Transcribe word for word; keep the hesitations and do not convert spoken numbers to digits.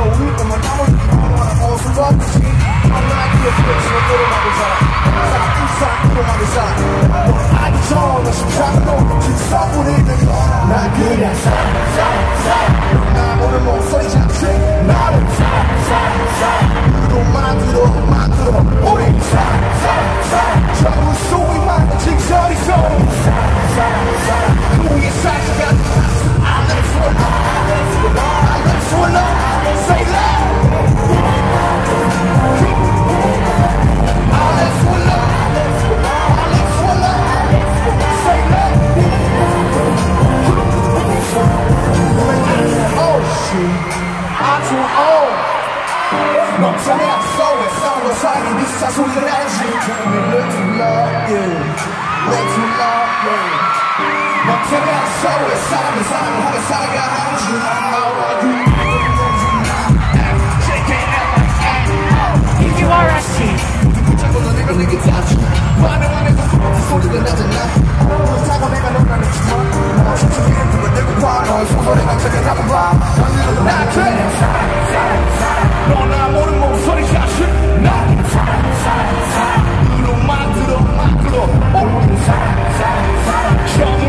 so weak, I'm like, I don't need you on all some other shit. I'm not here for this, I'm little on the side. East side, little on the side. I just on the strap, no, she's stuck with it, nigga. Not good, that's side, side, side. I'm on the most face, I'm sick. Not on the side, side, side. You don't mind, you don't mind, you don't mind. Side, side, side. Trouble is so we might, the chicks already sold. Side, side, side. Who we inside, she got the house. I let it flow, I let it flow, I let it flow, I let it say loud. I let it flow, I let it flow, I let it flow, I let it flow, say loud. Oh shit, I'm too old. No, so now I'm so excited, this is how soon you're at you. Let you love, yeah, let you love, yeah. My tell me so it's side to side, how the side got how you know you if you are a shit, you talk on the nigga nigga touch. Why the nigga so the another night? Talk on nigga no kind of smart. I should be into a nigga part on so what I check it up about. Not good. No, I'm on the most funny shot shit. Not side side side. You don't mind, you don't mind, you don't mind. Side side side. Show me.